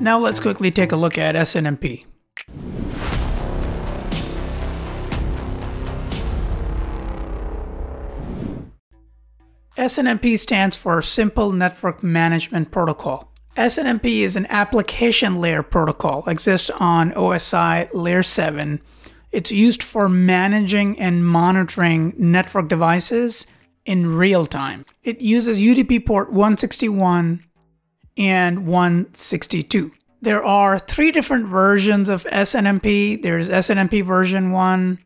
Now let's quickly take a look at SNMP. SNMP stands for Simple Network Management Protocol. SNMP is an application layer protocol, exists on OSI Layer 7. It's used for managing and monitoring network devices in real time. It uses UDP port 161 and 162. There are three different versions of SNMP. There's SNMP version 1,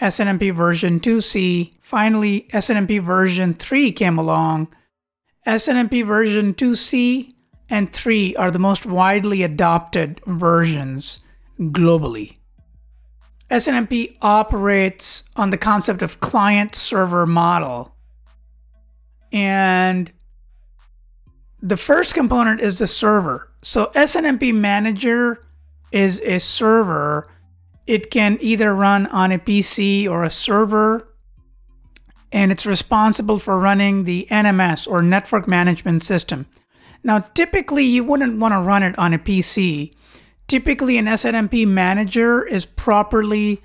SNMP version 2C. Finally, SNMP version 3 came along. SNMP version 2C and 3 are the most widely adopted versions globally. SNMP operates on the concept of client-server model. And the first component is the server. So SNMP Manager is a server. It can either run on a PC or a server, and it's responsible for running the NMS or Network Management System. Now, typically you wouldn't want to run it on a PC. Typically an SNMP Manager is properly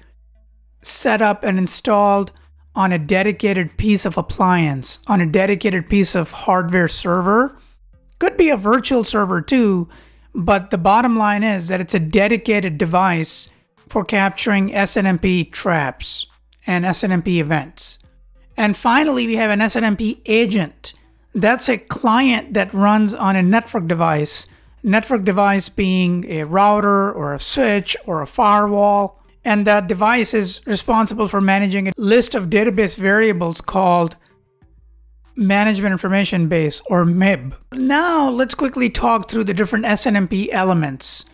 set up and installed on a dedicated piece of appliance, on a dedicated piece of hardware server. Could be a virtual server too, but the bottom line is that it's a dedicated device for capturing SNMP traps and SNMP events. And finally, we have an SNMP agent. That's a client that runs on a network device being a router or a switch or a firewall. And that device is responsible for managing a list of database variables called Management Information Base, or MIB. Now let's quickly talk through the different SNMP elements.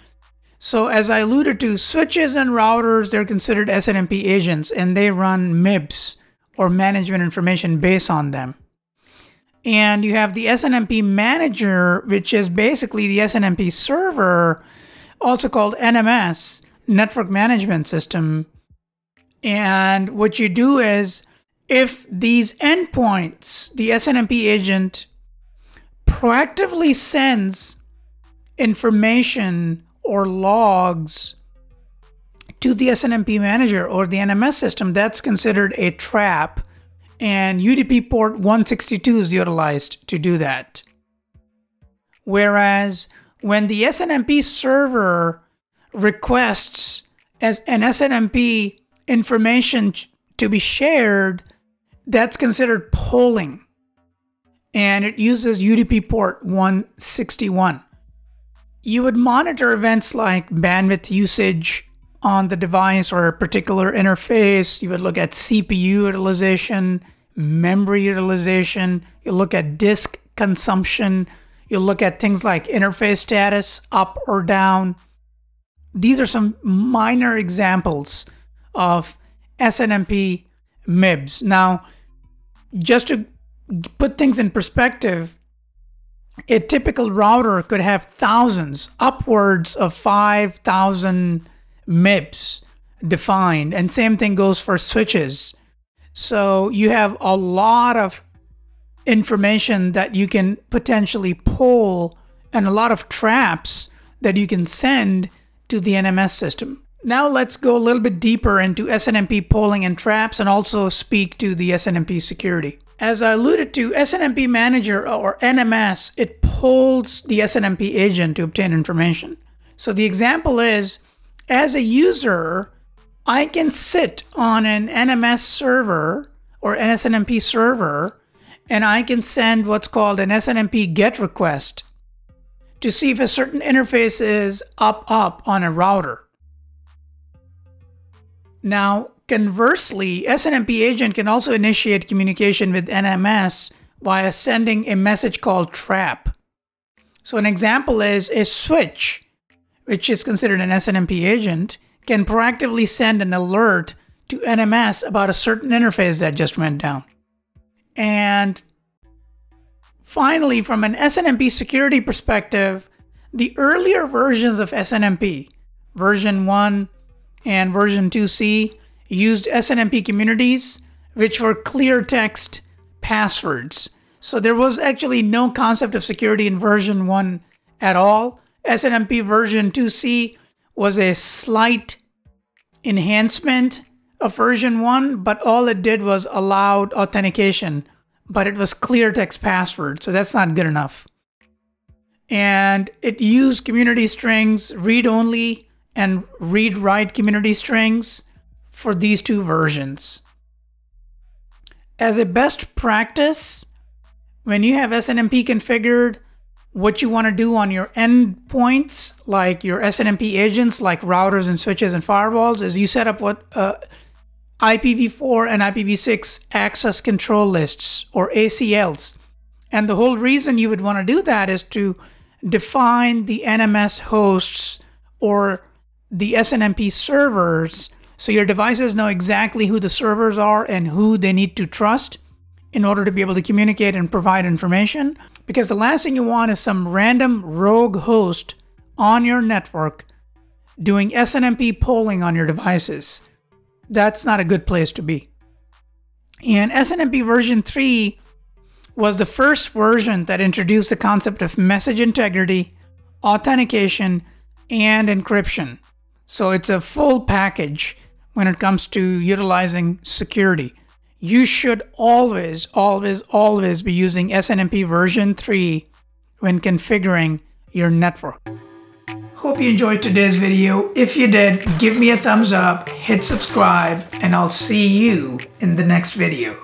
So as I alluded to, switches and routers, they're considered SNMP agents, and they run MIBs, or Management Information Base, on them. And you have the SNMP Manager, which is basically the SNMP server, also called NMS, Network Management System. And what you do is, if these endpoints, the SNMP agent proactively sends information or logs to the SNMP Manager or the NMS system, that's considered a trap. And UDP port 162 is utilized to do that. Whereas when the SNMP server requests as an SNMP information to be shared, that's considered polling. And it uses UDP port 161. You would monitor events like bandwidth usage on the device or a particular interface. You would look at CPU utilization, memory utilization. You look at disk consumption. You look at things like interface status, up or down. These are some minor examples of SNMP MIBs. Now, just to put things in perspective, a typical router could have thousands, upwards of 5,000 MIBs defined, and same thing goes for switches. So you have a lot of information that you can potentially pull and a lot of traps that you can send to the NMS system. Now let's go a little bit deeper into SNMP polling and traps, and also speak to the SNMP security. As I alluded to, SNMP Manager, or NMS, it polls the SNMP agent to obtain information. So the example is, as a user, I can sit on an NMS server or an SNMP server, and I can send what's called an SNMP GET request to see if a certain interface is up on a router. Now, conversely, SNMP agent can also initiate communication with NMS via sending a message called trap. So an example is a switch, which is considered an SNMP agent, can proactively send an alert to NMS about a certain interface that just went down. And finally, from an SNMP security perspective, the earlier versions of SNMP, version 1 and version 2C, used SNMP communities, which were clear text passwords. So there was actually no concept of security in version 1 at all. SNMP version 2C was a slight enhancement of version 1, but all it did was allowed authentication, but it was clear text password, so that's not good enough. And it used community strings, read-only and read-write community strings for these two versions. As a best practice, when you have SNMP configured, what you want to do on your endpoints, like your SNMP agents, like routers and switches and firewalls, is you set up what IPv4 and IPv6 access control lists, or ACLs. And the whole reason you would want to do that is to define the NMS hosts or the SNMP servers, so your devices know exactly who the servers are and who they need to trust in order to be able to communicate and provide information. Because the last thing you want is some random rogue host on your network doing SNMP polling on your devices. That's not a good place to be. And SNMP version 3 was the first version that introduced the concept of message integrity, authentication, and encryption. So it's a full package when it comes to utilizing security. You should always, always, always be using SNMP version 3 when configuring your network. Hope you enjoyed today's video. If you did, give me a thumbs up, hit subscribe, and I'll see you in the next video.